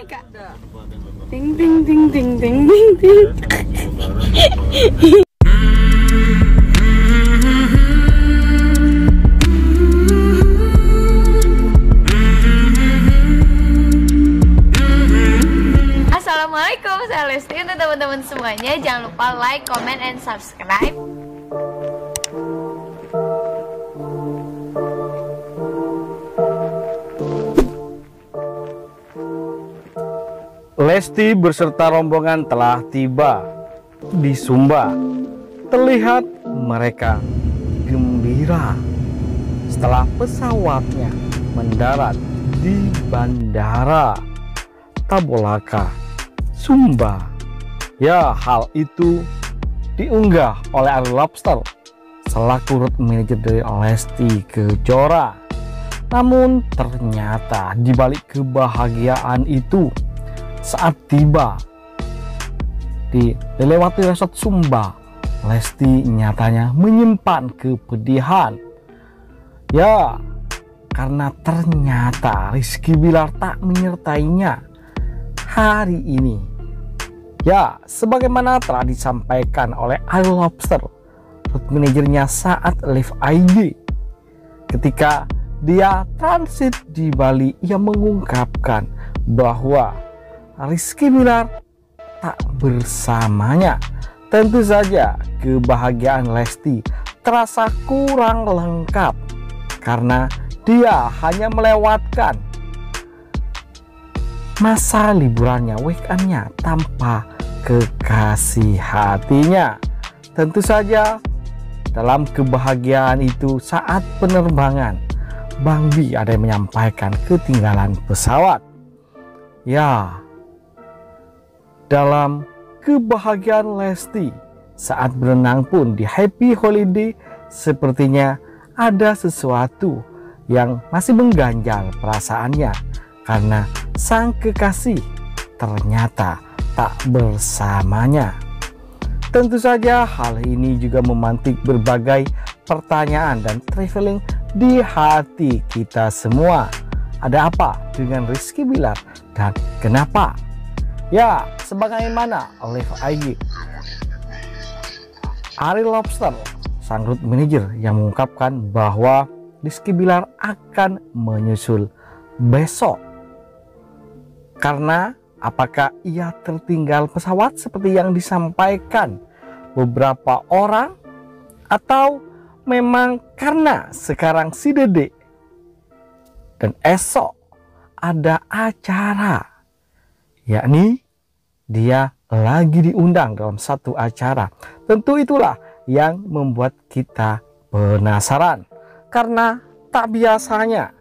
nih Kak. Ting ting ting ting ting ting ting. Assalamualaikum, saya Lesti untuk teman-teman semuanya. Jangan lupa like, comment, and subscribe. Lesti berserta rombongan telah tiba di Sumba. Terlihat mereka gembira setelah pesawatnya mendarat di Bandara Tabolaka, Sumba. Ya, hal itu diunggah oleh Ari Lobster selaku road manager dari Lesti Kejora. Namun ternyata dibalik kebahagiaan itu, saat tiba di lewati resort Sumba, Lesti nyatanya menyimpan kepedihan. Ya, karena ternyata Rizky Billar tak menyertainya hari ini. Ya, sebagaimana telah disampaikan oleh Ari Lobster, road manajernya, saat live IG ketika dia transit di Bali, ia mengungkapkan bahwa Rizky Billar tak bersamanya. Tentu saja kebahagiaan Lesti terasa kurang lengkap karena dia hanya melewatkan masa liburannya, weekendnya, tanpa kekasih hatinya. Tentu saja dalam kebahagiaan itu, saat penerbangan, Bang Bi ada yang menyampaikan ketinggalan pesawat. Ya, dalam kebahagiaan Lesti saat berenang pun di Happy Holiday, sepertinya ada sesuatu yang masih mengganjal perasaannya karena sang kekasih ternyata tak bersamanya. Tentu saja hal ini juga memantik berbagai pertanyaan dan traveling di hati kita semua. Ada apa dengan Rizky Billar dan kenapa? Ya, sebagaimana live IG Ari Lobster, sang road manager, yang mengungkapkan bahwa Rizky Billar akan menyusul besok. Karena apakah ia tertinggal pesawat seperti yang disampaikan beberapa orang, atau memang karena sekarang si Dede dan esok ada acara, yakni dia lagi diundang dalam satu acara. Tentu itulah yang membuat kita penasaran, karena tak biasanya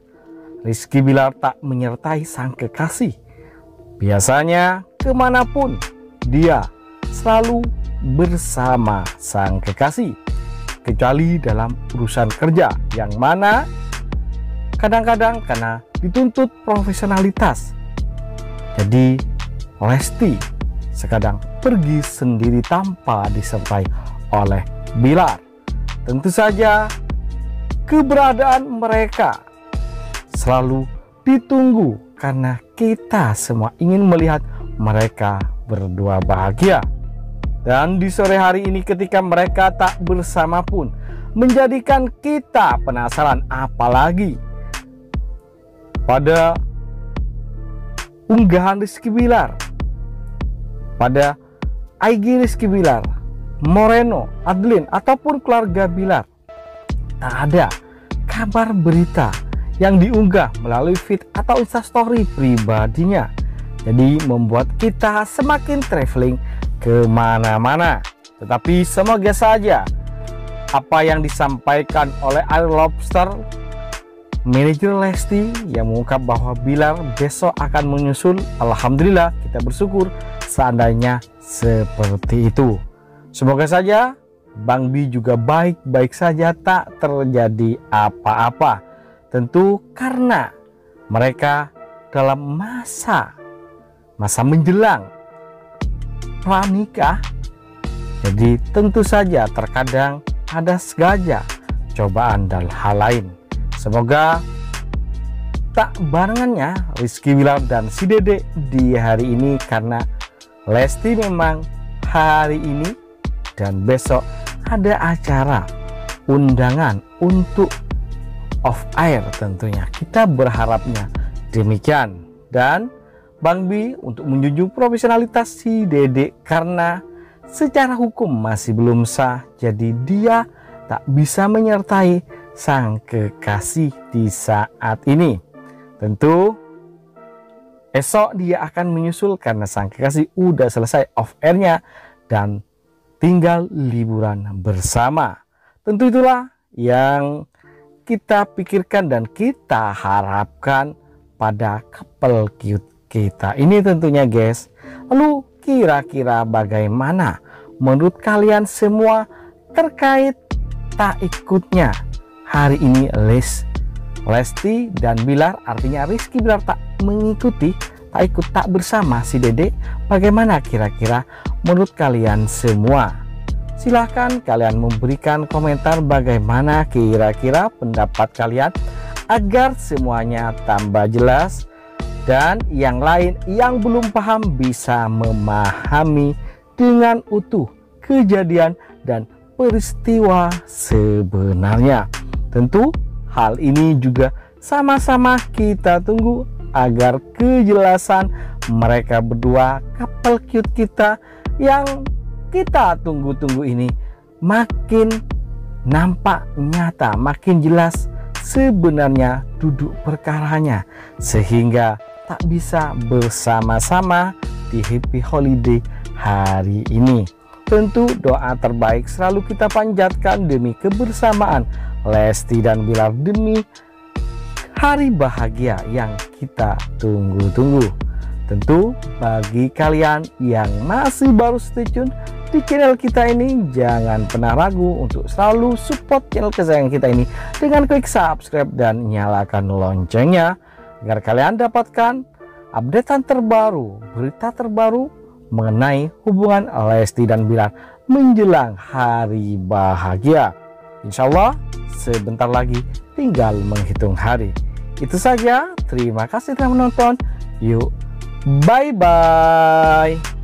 Rizky Billar tak menyertai sang kekasih. Biasanya kemanapun dia selalu bersama sang kekasih, kecuali dalam urusan kerja, yang mana kadang-kadang karena dituntut profesionalitas, jadi Lesti sekadang pergi sendiri tanpa disertai oleh Billar. Tentu saja keberadaan mereka selalu ditunggu karena kita semua ingin melihat mereka berdua bahagia. Dan di sore hari ini ketika mereka tak bersama pun menjadikan kita penasaran, apalagi pada unggahan Rizky Billar. Pada IG Rizky Billar, Moreno, Adlin, ataupun keluarga Billar, tak ada kabar berita yang diunggah melalui feed atau instastory pribadinya. Jadi membuat kita semakin traveling kemana-mana. Tetapi semoga saja apa yang disampaikan oleh Ari Lobster, manajer Lesti, yang mengungkap bahwa Billar besok akan menyusul, alhamdulillah, kita bersyukur seandainya seperti itu. Semoga saja Bang Bi juga baik-baik saja, tak terjadi apa-apa. Tentu karena mereka dalam masa menjelang pranikah, jadi tentu saja terkadang ada segala cobaan dan hal lain. Semoga tak barengannya Rizky Billar dan si Dede di hari ini, karena Lesti memang hari ini dan besok ada acara undangan untuk off air, tentunya kita berharapnya demikian. Dan Bang Bi untuk menjunjung profesionalitas si Dede karena secara hukum masih belum sah, jadi dia tak bisa menyertai sang kekasih di saat ini. Tentu esok dia akan menyusul karena sang kekasih udah selesai off airnya dan tinggal liburan bersama. Tentu itulah yang kita pikirkan dan kita harapkan pada couple cute kita ini tentunya, guys. Lalu kira-kira bagaimana menurut kalian semua terkait tak ikutnya hari ini Lesti dan Billar, artinya Rizky Billar tak mengikuti, tak bersama si Dede. Bagaimana kira-kira menurut kalian semua? Silahkan kalian memberikan komentar bagaimana kira-kira pendapat kalian agar semuanya tambah jelas dan yang lain yang belum paham bisa memahami dengan utuh kejadian dan peristiwa sebenarnya. Tentu hal ini juga sama-sama kita tunggu agar kejelasan mereka berdua, couple cute kita yang kita tunggu-tunggu ini makin nampak nyata, makin jelas sebenarnya duduk perkaranya, sehingga tak bisa bersama-sama di Happy Holiday hari ini. Tentu doa terbaik selalu kita panjatkan demi kebersamaan Lesti dan Billar, demi hari bahagia yang kita tunggu-tunggu. Tentu bagi kalian yang masih baru stay tune di channel kita ini, jangan pernah ragu untuk selalu support channel kesayangan kita ini dengan klik subscribe dan nyalakan loncengnya agar kalian dapatkan updatean terbaru, berita terbaru mengenai hubungan Lesti dan Billar menjelang hari bahagia. Insya Allah sebentar lagi tinggal menghitung hari. Itu saja, terima kasih telah menonton. Yuk, bye-bye.